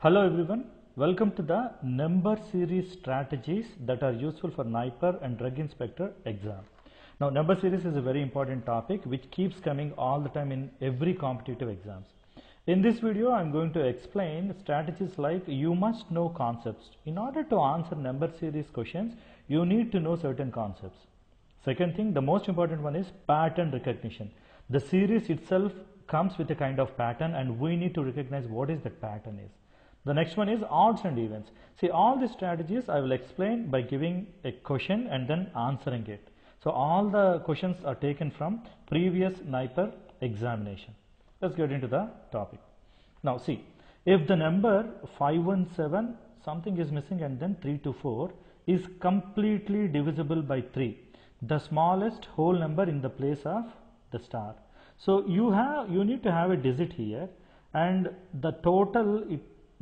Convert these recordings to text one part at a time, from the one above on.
Hello everyone, welcome to the number series strategies that are useful for NIPER and drug inspector exam. Now number series is a very important topic which keeps coming all the time in every competitive exams. In this video I am going to explain strategies like you must know concepts. In order to answer number series questions you need to know certain concepts. Second thing, the most important one is pattern recognition. The series itself comes with a kind of pattern and we need to recognize what is that pattern is. The next one is odds and events. See, all these strategies I will explain by giving a question and then answering it. So all the questions are taken from previous NIPER examination. Let's get into the topic. Now see, if the number 517, something is missing and then 324 is completely divisible by 3. The smallest whole number in the place of the star. So you need to have a digit here, and the total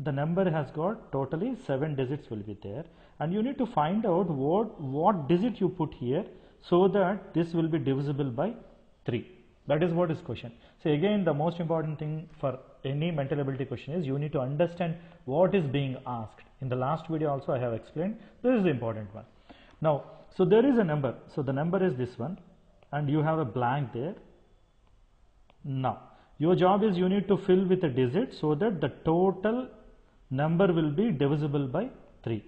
the number has got totally 7 digits will be there, and you need to find out what digit you put here so that this will be divisible by 3. That is what is question. So again, the most important thing for any mental ability question is you need to understand what is being asked. In the last video also I have explained, this is the important one. Now so there is a number, so the number is this one and you have a blank there. Now your job is you need to fill with a digit so that the total number will be divisible by 3.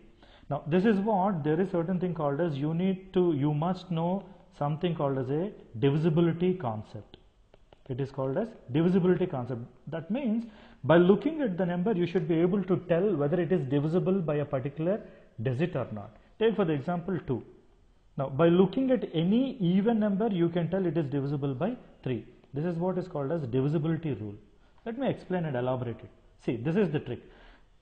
Now this is what, there is certain thing called as you must know something called as a divisibility concept. It is called as divisibility concept. That means by looking at the number you should be able to tell whether it is divisible by a particular digit or not. Take for the example 2. Now by looking at any even number you can tell it is divisible by 3. This is what is called as divisibility rule. Let me explain and elaborate it. See, this is the trick.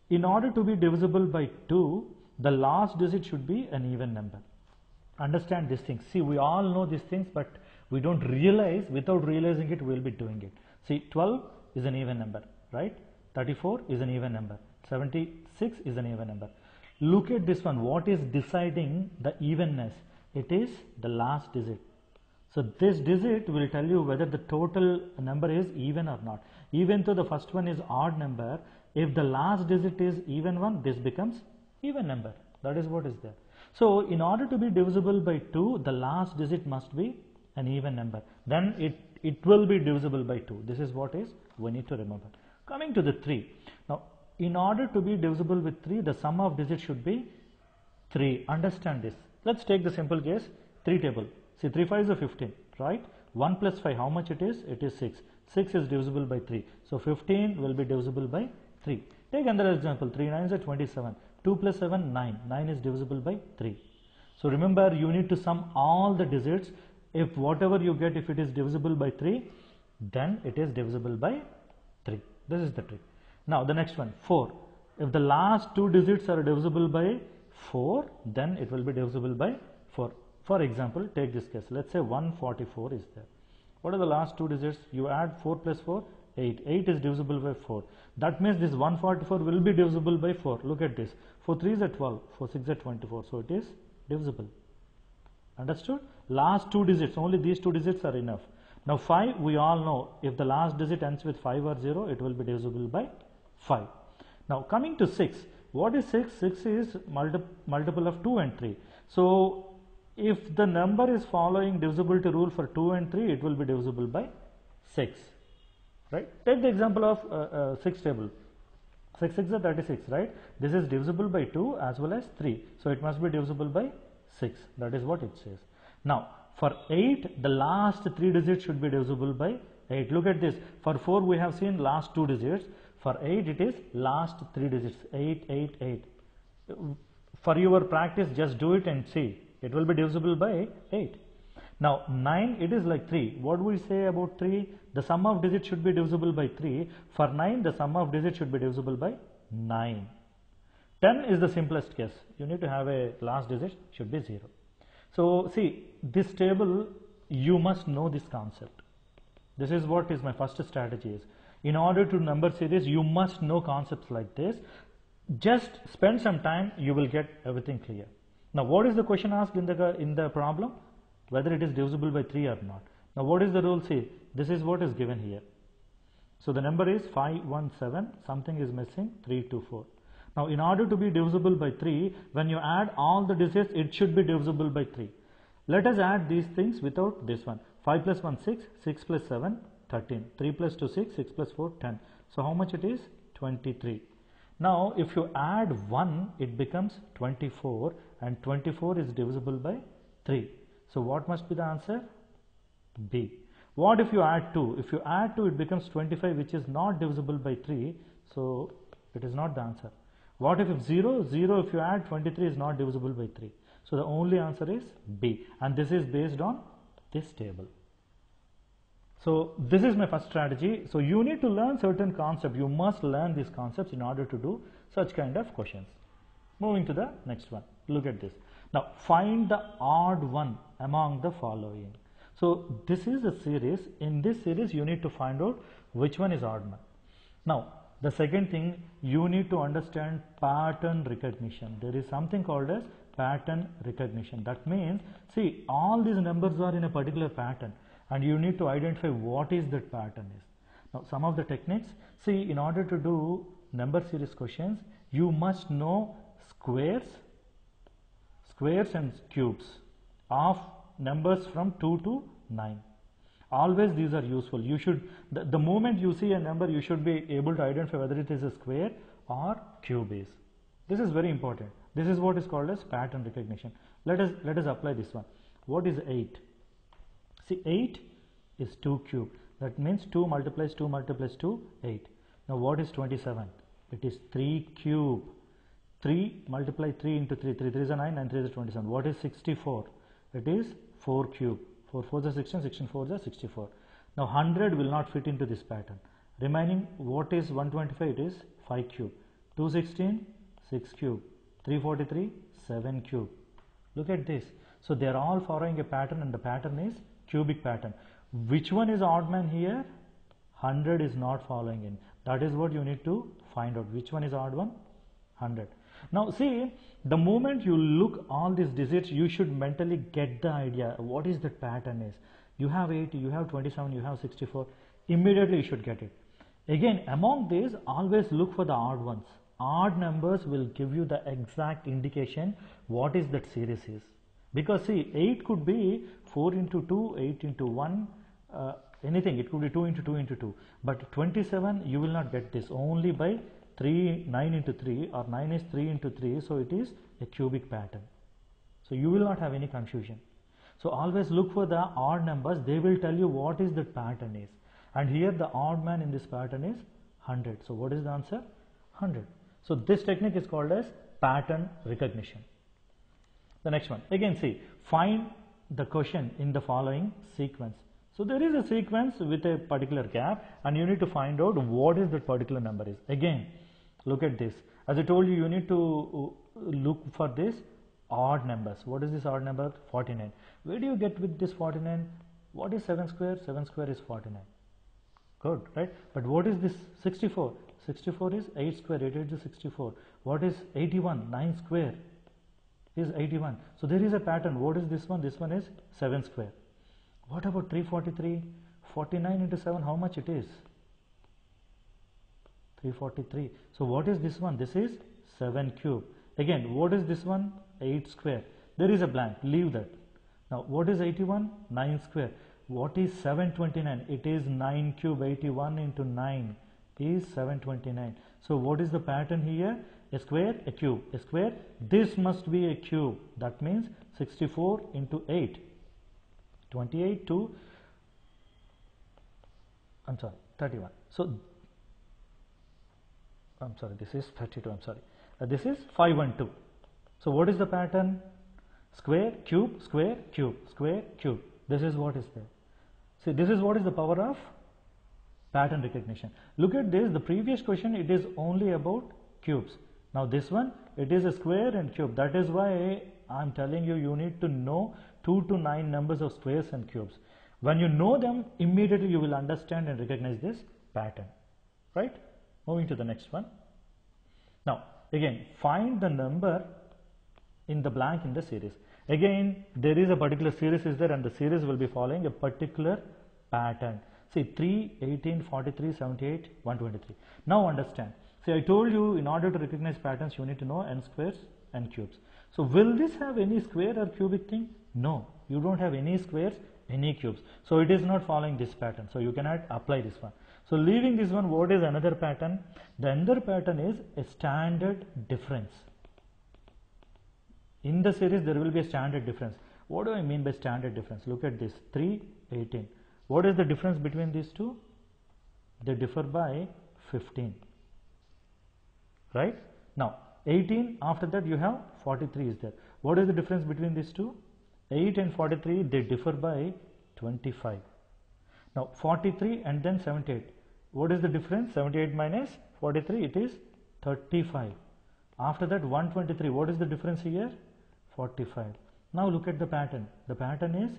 In order to be divisible by 2, the last digit should be an even number. Understand these things. See, we all know these things, but we don't realize, without realizing it, we will be doing it. See, 12 is an even number, right? 34 is an even number. 76 is an even number. Look at this one. What is deciding the evenness? It is the last digit. So this digit will tell you whether the total number is even or not. Even though the first one is odd number, if the last digit is even one, this becomes even number. That is what is there. So in order to be divisible by 2, the last digit must be an even number. Then it will be divisible by 2. This is what is we need to remember. Coming to the 3. Now in order to be divisible with 3, the sum of digits should be 3. Understand this. Let's take the simple case 3 table. See, 3 5 is a 15, right? 1 plus 5, how much it is? It is 6. 6 is divisible by 3. So 15 will be divisible by 3. Take another example, 3 9 is a 27. 2 plus 7, 9. 9 is divisible by 3. So remember, you need to sum all the digits. If whatever you get, if it is divisible by 3, then it is divisible by 3. This is the trick. Now the next one, 4. If the last 2 digits are divisible by 4, then it will be divisible by 4. For example, take this case. Let's say 144 is there. What are the last 2 digits? You add 4 plus 4, 8. 8 is divisible by 4. That means this 144 will be divisible by 4. Look at this. 4 3 is a 12. 4 6 is a 24. So it is divisible. Understood? Last 2 digits. Only these 2 digits are enough. Now 5, we all know. If the last digit ends with 5 or 0, it will be divisible by 5. Now coming to 6. What is 6? 6 is multiple of 2 and 3. So if the number is following divisibility rule for 2 and 3, it will be divisible by 6, right? Take the example of 6 table. 6 6 is 36, right? This is divisible by 2 as well as 3. So it must be divisible by 6. That is what it says. Now for 8, the last 3 digits should be divisible by 8. Look at this. For 4, we have seen last 2 digits. For 8, it is last 3 digits. 8, 8, 8. For your practice, just do it and see. It will be divisible by 8. Now 9, it is like 3. What do we say about 3? The sum of digits should be divisible by 3. For 9, the sum of digits should be divisible by 9. 10 is the simplest case. You need to have a last digit should be 0. So see, this table, you must know this concept. This is what is my first strategy is. In order to number series, you must know concepts like this. Just spend some time, you will get everything clear. Now what is the question asked in the problem? Whether it is divisible by 3 or not. Now what is the rule? See, this is what is given here. So the number is 517, something is missing, 324. Now in order to be divisible by 3, when you add all the digits, it should be divisible by 3. Let us add these things without this one. 5 plus 1, 6, 6 plus 7, 13. 3 plus 2, 6, 6 plus 4, 10. So how much it is? 23. Now if you add 1, it becomes 24, and 24 is divisible by 3. So what must be the answer? B. What if you add 2? If you add 2, it becomes 25, which is not divisible by 3. So it is not the answer. What if 0? 0 if you add 23 is not divisible by 3. So the only answer is B, and this is based on this table. So this is my first strategy. So you need to learn certain concepts. You must learn these concepts in order to do such kind of questions. Moving to the next one. Look at this. Now find the odd one among the following. So this is a series. In this series you need to find out which one is odd one. Now the second thing, you need to understand pattern recognition. There is something called as pattern recognition. That means, see, all these numbers are in a particular pattern, and you need to identify what is that pattern is. Now some of the techniques, see, in order to do number series questions, you must know squares and cubes of numbers from 2 to 9. Always these are useful. You should, the moment you see a number, you should be able to identify whether it is a square or cube is. This is very important. This is what is called as pattern recognition. Let us apply this one. What is 8? See, 8 is 2 cubed. That means 2 multiplies 2 multiplies 2, 8. Now what is 27? It is 3 cubed. 3 multiply 3 into 3. 3 3 is a 9 and 3 is a 27. What is 64? It is 4 cubed. 4 4s are 16, 16 4s are 64. Now 100 will not fit into this pattern. Remaining, what is 125? It is 5 cubed. 216, 6 cubed. 343, 7 cubed. Look at this. So they are all following a pattern, and the pattern is cubic pattern. Which one is odd man here? 100 is not following in. That is what you need to find out. Which one is odd one? 100. Now see, the moment you look all these digits, you should mentally get the idea what is the pattern is. You have 80, you have 27, you have 64. Immediately you should get it. Again, among these, always look for the odd ones. Odd numbers will give you the exact indication what is that series is. Because see, 8 could be 4 into 2, 8 into 1, anything. It could be 2 into 2 into 2. But 27, you will not get this, only by 3, 9 into 3, or 9 is 3 into 3, so it is a cubic pattern. So you will not have any confusion. So always look for the odd numbers. They will tell you what is the pattern is. And here the odd man in this pattern is 100. So what is the answer? 100. So this technique is called as pattern recognition. The next one, again see, find the question in the following sequence. So there is a sequence with a particular gap, and you need to find out what is that particular number is. Again, look at this. As I told you, you need to look for this odd numbers. What is this odd number? 49. Where do you get with this 49? What is 7 square? 7 square is 49. Good, right? But what is this 64? 64 is 8 square, 8 is 64. What is 81? 9 square is 81. So there is a pattern. What is this one? This one is 7 square. What about 343? 49 into 7, how much it is? 343. So what is this one? This is 7 cube. Again, what is this one? 8 square. There is a blank. Leave that. Now what is 81? 9 square. What is 729? It is 9 cube. 81 into 9 is 729. So what is the pattern here? A square, a cube, a square. This must be a cube. That means 64 into 8. 28 to, I'm sorry, 31. So, I'm sorry, this is 32, I'm sorry. This is 512. So what is the pattern? Square, cube, square, cube, square, cube. This is what is there. See, this is what is the power of pattern recognition. Look at this, the previous question, it is only about cubes. Now this one, it is a square and cube. That is why I'm telling you, you need to know 2 to 9 numbers of squares and cubes. When you know them, immediately you will understand and recognize this pattern. Right? Moving to the next one. Now, again, find the number in the blank in the series. Again, there is a particular series is there, and the series will be following a particular pattern. See 3, 18, 43, 78, 123. Now understand. See, I told you in order to recognize patterns you need to know n squares and cubes. So will this have any square or cubic thing? No, you don't have any squares, any cubes. So it is not following this pattern. So you cannot apply this one. So leaving this one, what is another pattern? The another pattern is a standard difference. In the series there will be a standard difference. What do I mean by standard difference? Look at this 3, 18. What is the difference between these two? They differ by 15. Right? Now 18, after that you have 43 is there. What is the difference between these two? 8 and 43, they differ by 25. Now 43 and then 78. What is the difference? 78 minus 43, it is 35. After that 123, what is the difference here? 45. Now look at the pattern. The pattern is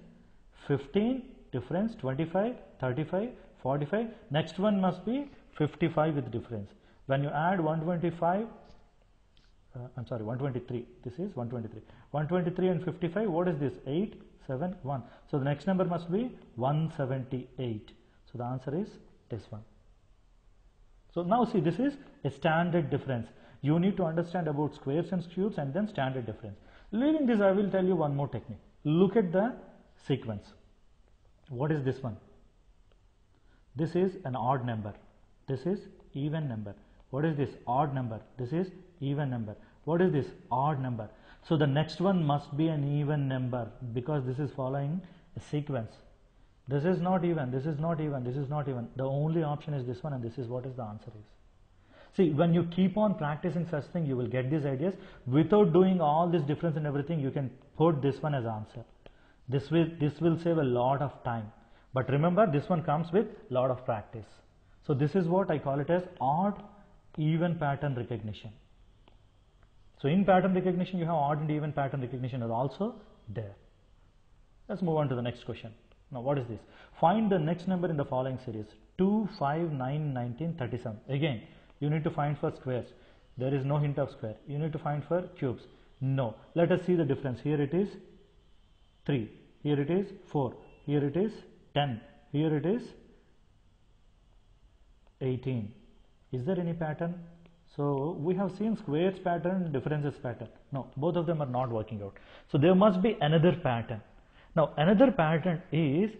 15, difference 25, 35, 45. Next one must be 55 with difference. When you add 123, this is 123. 123 and 55, what is this? 8, 7, 1. So the next number must be 178. So the answer is this one. So now see, this is a standard difference. You need to understand about squares and cubes and then standard difference. Leaving this, I will tell you one more technique. Look at the sequence. What is this one? This is an odd number. This is even number. What is this? Odd number. This is even number. What is this? Odd number. So the next one must be an even number because this is following a sequence. This is not even, this is not even, this is not even. The only option is this one, and this is what is the answer is. See, when you keep on practicing such thing, you will get these ideas. Without doing all this difference and everything, you can put this one as answer. This will save a lot of time. But remember, this one comes with a lot of practice. So this is what I call it as odd even pattern recognition. So in pattern recognition, you have odd and even pattern recognition are also there. Let's move on to the next question. Now what is this? Find the next number in the following series. 2, 5, 9, 19, 37. Again, you need to find for squares. There is no hint of square. You need to find for cubes. No. Let us see the difference. Here it is 3. Here it is 4. Here it is 10. Here it is 18. Is there any pattern? So we have seen squares pattern, differences pattern. No, both of them are not working out. So there must be another pattern. Now another pattern is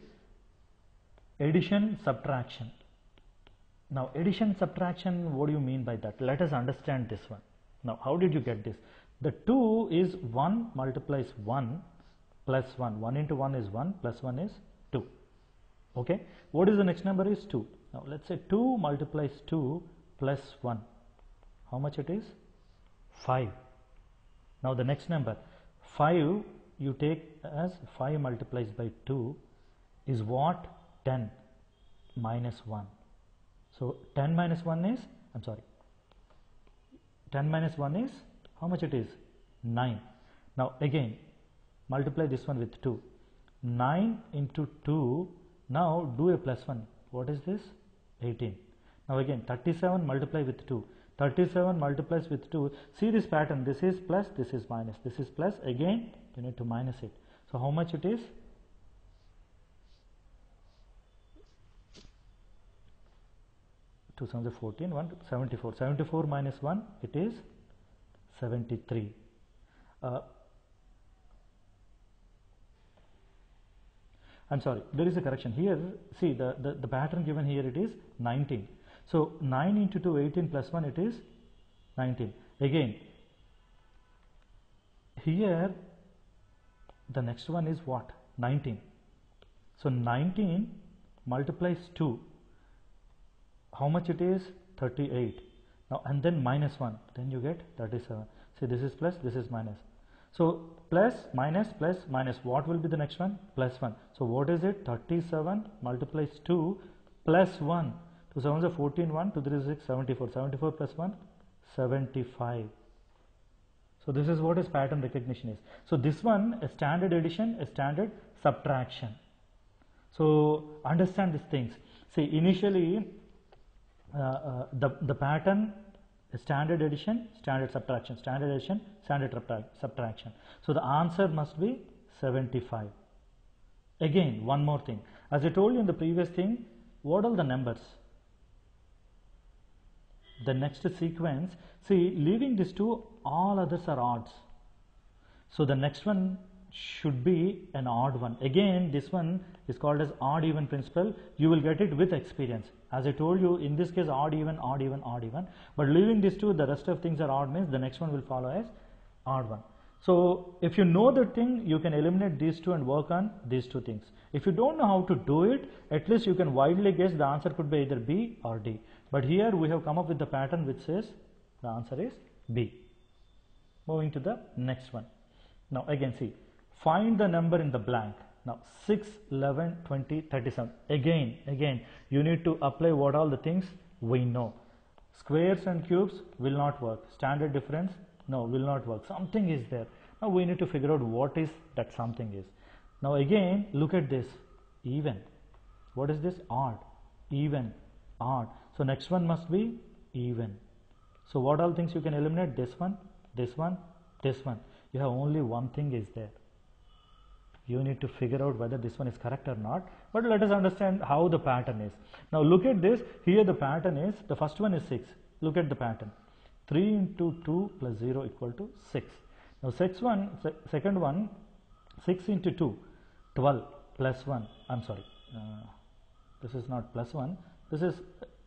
addition, subtraction. Now addition, subtraction, what do you mean by that? Let us understand this one. Now how did you get this? The 2 is 1 multiplies 1 plus 1. 1 into 1 is 1 plus 1 is 2. Okay. What is the next number is 2. Now let's say 2 multiplies 2 plus 1. How much it is? 5. Now the next number 5, you take as 5 multiplies by 2 is what? 10 minus 1. So 10 minus 1 is, 10 minus 1 is, how much it is? 9. Now again, multiply this one with 2. 9 into 2, now do a plus 1. What is this? 18. Now again, 37 multiply with 2. 37 multiplies with 2. See this pattern, this is plus, this is minus. This is plus, again, you need to minus it. So how much it is? 214, 174. 74 minus 1, it is 73. is a correction here. See the pattern given here, it is 19. So 9 into 2, 18 plus 1, it is 19. Again, here the next one is what? 19. So 19 multiplies 2. How much it is? 38. Now and then minus 1, then you get 37. See, this is plus, this is minus. So plus, minus, what will be the next one? Plus 1. So what is it? 37 multiplies 2 plus 1. 2 sevens are 14, 1, 2, 3, 6, 74. 74 plus 1, 75. So this is what is pattern recognition is. So this one, a standard addition, a standard subtraction. So understand these things. See, initially, the pattern, standard addition, standard subtraction, standard addition, standard subtraction. So the answer must be 75. Again, one more thing. As I told you in the previous thing, What are the numbers? The next sequence, see, leaving these two, all others are odds. So the next one should be an odd one. Again, this one is called as odd even principle. You will get it with experience. As I told you, in this case, odd even, odd even, odd even. But leaving these two, the rest of things are odd, means the next one will follow as odd one. So if you know the thing, you can eliminate these two and work on these two things. If you don't know how to do it, at least you can widely guess the answer could be either B or D. But here we have come up with the pattern which says the answer is B. Moving to the next one. Now again, see, find the number in the blank. Now 6, 11, 20, 37. Again, you need to apply what all the things we know. Squares and cubes will not work. Standard difference, no, will not work. Something is there. Now we need to figure out what is that something is. Now again, look at this. Even. What is this? Odd. Even. Odd. So next one must be even. So what all things you can eliminate? This one, this one, this one. You have only one thing is there. You need to figure out whether this one is correct or not. But let us understand how the pattern is. Now look at this. Here the pattern is, the first one is 6. Look at the pattern. 3 into 2 plus 0 equal to 6. Now second one, 6 into 2, 12 plus 1. I'm sorry. This is not plus 1. This is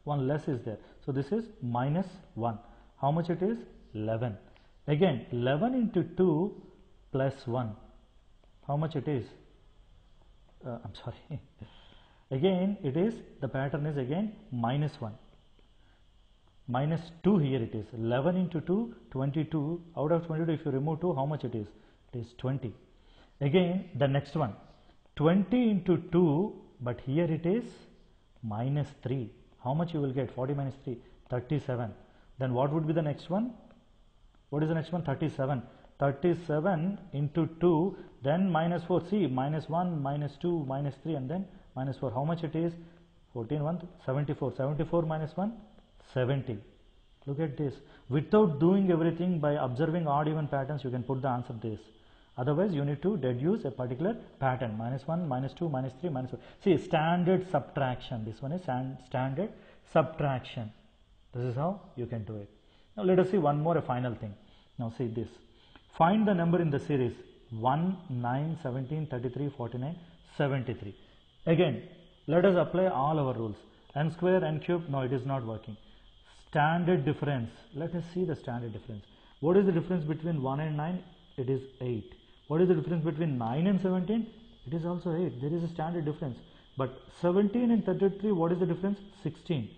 one less is there. So this is minus 1. How much it is? 11. Again, 11 into 2 plus 1. How much it is? I'm sorry. Again, it is, the pattern is again minus 1. Minus 2 here it is. 11 into 2, 22. Out of 22, if you remove 2, how much it is? It is 20. Again, the next one. 20 into 2, but here it is minus 3. How much you will get? 40 minus 3, 37. Then what would be the next one? What is the next one? 37. 37 into 2, then minus 4. See, minus 1, minus 2, minus 3, and then minus 4. How much it is? 14, 1, 74. 74 minus 1, 70. Look at this. Without doing everything, by observing odd even patterns, you can put the answer this. Otherwise, you need to deduce a particular pattern. Minus 1, minus 2, minus 3, minus 4. See, standard subtraction. This one is standard subtraction. This is how you can do it. Now, let us see one more, a final thing. Now, see this. Find the number in the series 1, 9, 17, 33, 49, 73. Again, let us apply all our rules. N square, n cube, no, it is not working. Standard difference. Let us see the standard difference. What is the difference between 1 and 9? It is 8. What is the difference between 9 and 17? It is also 8. There is a standard difference. But 17 and 33, what is the difference? 16.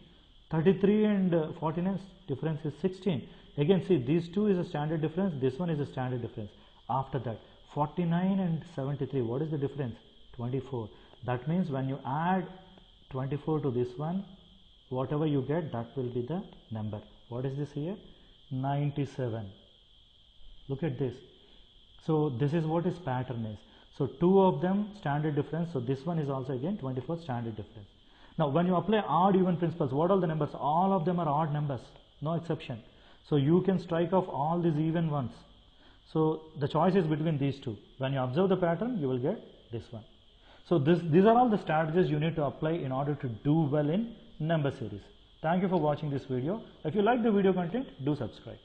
33 and 49, difference is 16. Again, see, these two is a standard difference. This one is a standard difference. After that, 49 and 73, what is the difference? 24. That means when you add 24 to this one, whatever you get, that will be the number. What is this here? 97. Look at this. So this is what is pattern is. So two of them standard difference. So this one is also again 24 standard difference. Now when you apply odd even principles, what are the numbers? All of them are odd numbers, no exception. So you can strike off all these even ones. So the choice is between these two. When you observe the pattern, you will get this one. So these are all the strategies you need to apply in order to do well in number series. Thank you for watching this video. If you like the video content, do subscribe.